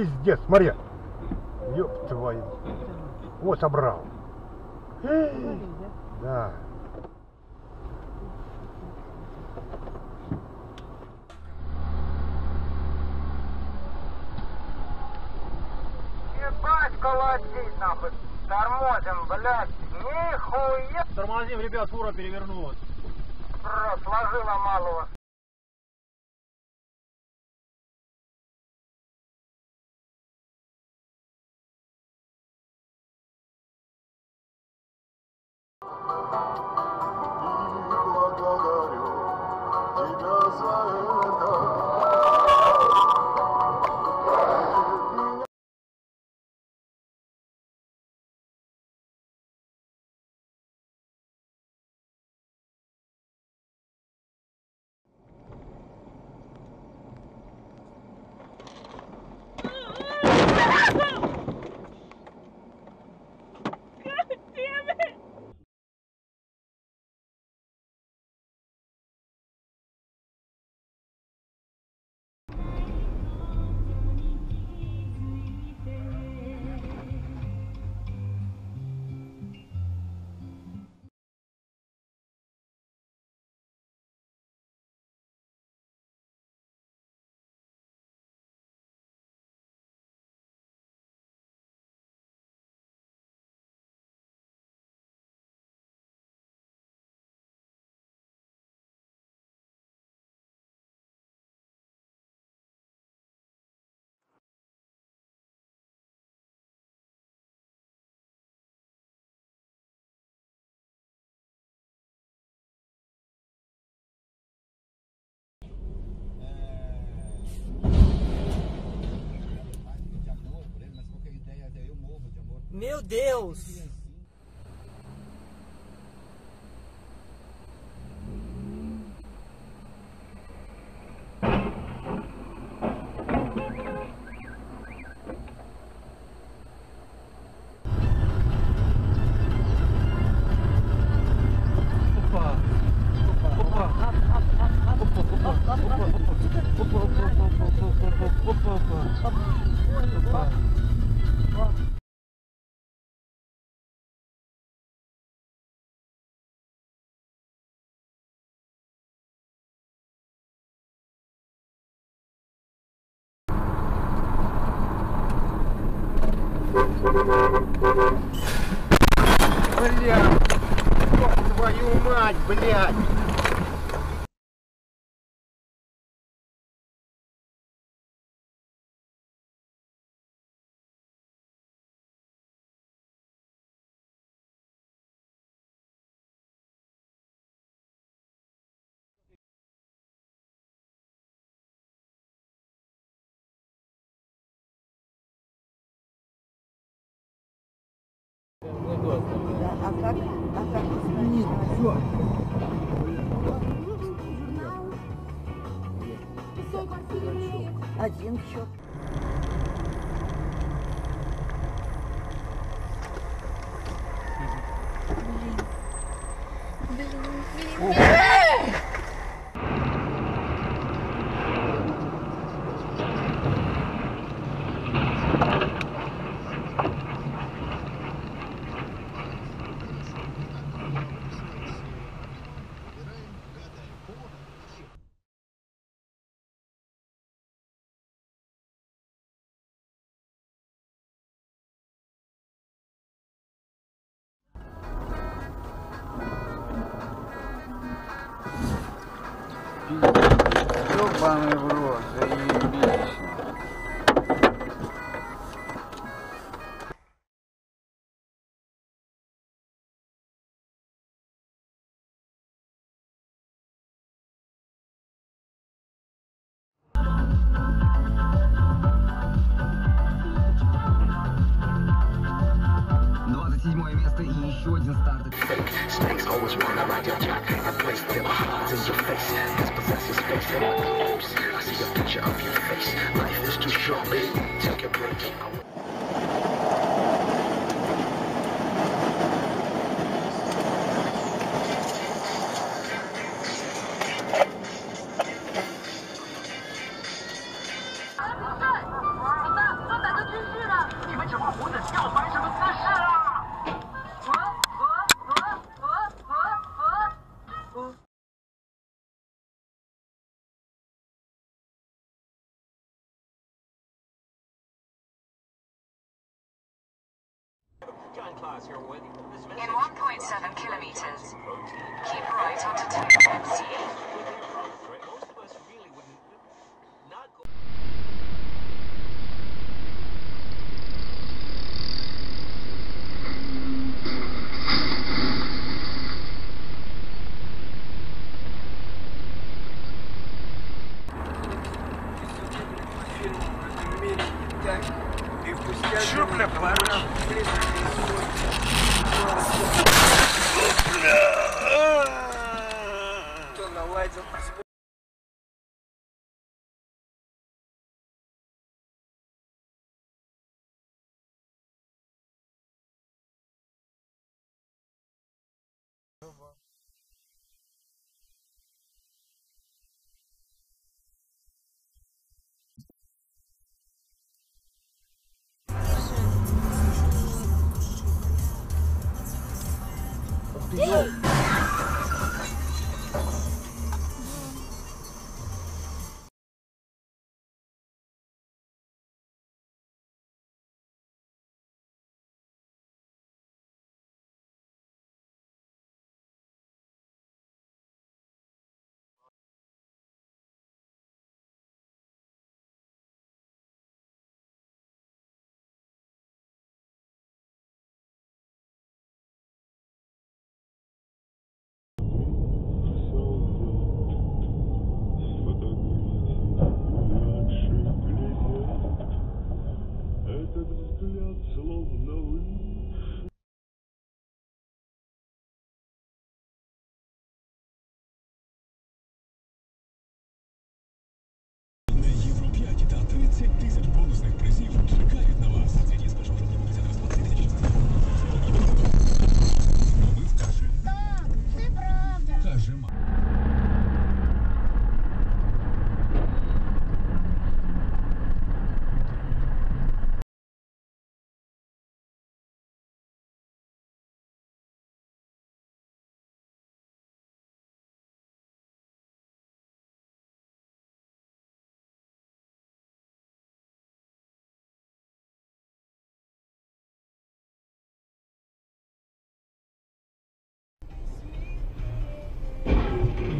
Пиздец, смотри. Ёб твою. Вот собрал. Да. Ебать, колотить нахуй. Тормозим, блядь. Нихуя. Тормозим, ребят, фура перевернулась. Просто сложила малого. Meu Deus! Твою мать, блядь! А как значит? Один счет. Ёбаный в рот, заебись. Snakes always run around your jack. I place their hands in your face. Dispossess your space. They want the oops. I see a picture of your face. Life is too short, baby. Take a break. John Claus here with you. In 1.7 kilometers, keep right onto TMC. Чё, бля, поломал? Кто наладил?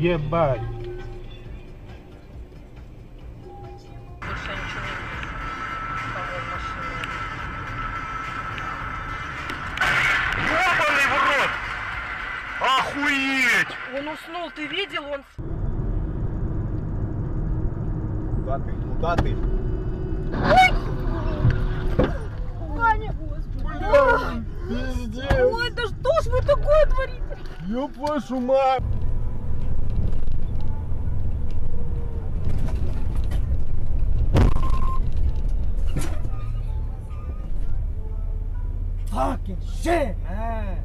Ебать. Ёбаный в рот! Охуеть! Он уснул, ты видел? Он... Куда ты? Куда ты? Ваня! Бля! Пиздец! Ой, да что ж вы такое творите? Ёб вашу мать! Fucking shit, man.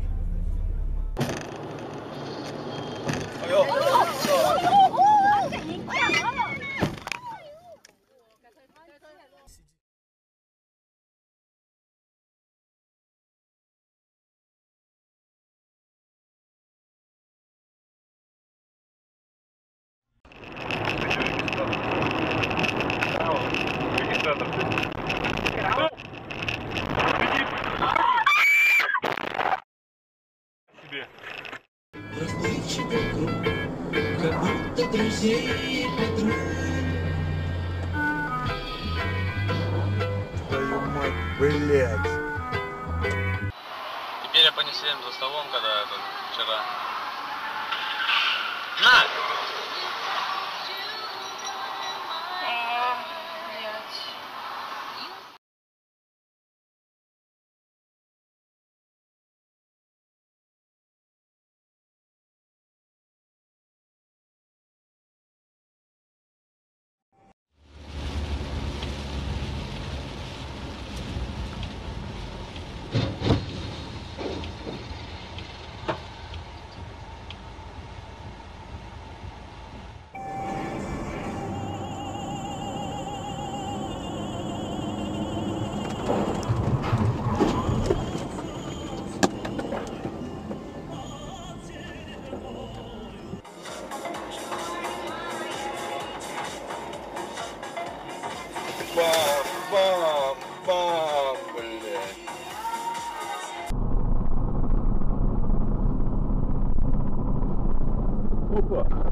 Различный круг, как будто друзей и подруг. Твою мать, блядь. Теперь я понесем за столом, когда я тут вчера. На! Desculpa.